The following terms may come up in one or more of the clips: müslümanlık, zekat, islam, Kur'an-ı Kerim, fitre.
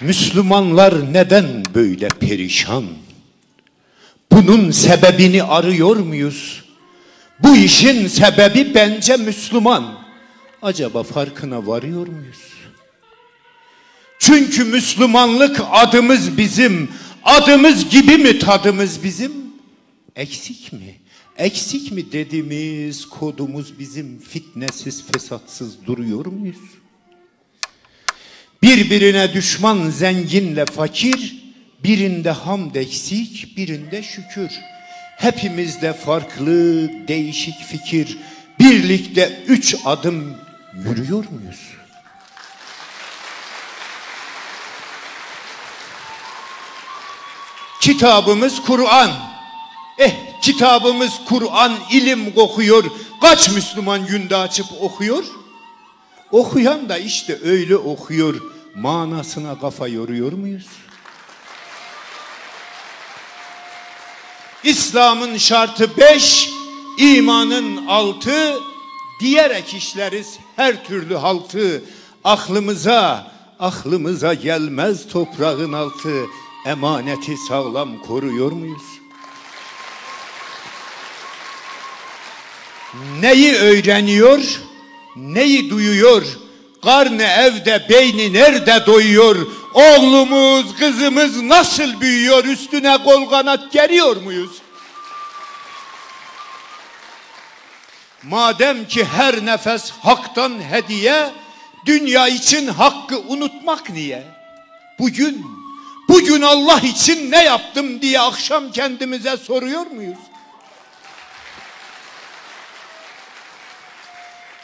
Müslümanlar neden böyle perişan? Bunun sebebini arıyor muyuz? Bu işin sebebi bence Müslüman. Acaba farkına varıyor muyuz? Çünkü Müslümanlık adımız bizim. Adımız gibi mi tadımız bizim? Eksik mi? Eksik mi dediğimiz kodumuz bizim fitnesiz, fesatsız duruyor muyuz? Birbirine düşman zenginle fakir, birinde hamd eksik, birinde şükür. Hepimizde farklı, değişik fikir. Birlikte 3 adım yürüyor muyuz? Kitabımız Kur'an. Kitabımız Kur'an, ilim kokuyor. Kaç Müslüman günde açıp okuyor? Okuyan da işte öyle okuyor. Manasına kafa yoruyor muyuz? İslam'ın şartı 5, imanın 6 diyerek işleriz her türlü haltı. Aklımıza gelmez toprağın altı. Emaneti sağlam koruyor muyuz? Neyi öğreniyor, neyi duyuyor? Karnı evde, beyni nerede doyuyor? Oğlumuz, kızımız nasıl büyüyor? Üstüne kol kanat geriyor muyuz? Madem ki her nefes haktan hediye, dünya için hakkı unutmak niye? Bugün Allah için ne yaptım diye akşam kendimize soruyor muyuz?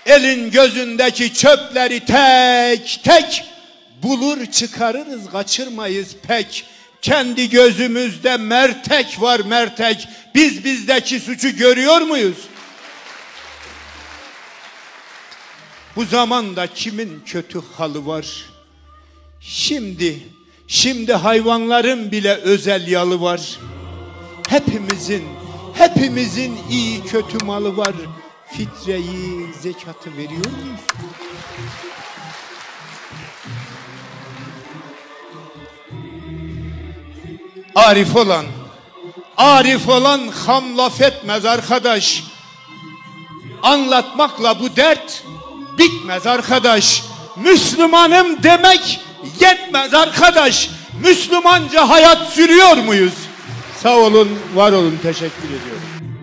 Elin gözündeki çöpleri tek tek bulur çıkarırız, kaçırmayız pek. Kendi gözümüzde mertek var, mertek. Biz bizdeki suçu görüyor muyuz? Bu zamanda kimin kötü halı var? Şimdi hayvanların bile özel yalı var. Hepimizin iyi kötü malı var. Fitreyi, zekatı veriyor muyuz? Arif olan ham laf etmez arkadaş. Anlatmakla bu dert bitmez arkadaş. Müslümanım demek yetmez arkadaş. Müslümanca hayat sürüyor muyuz? Sağ olun, var olun, teşekkür ediyorum.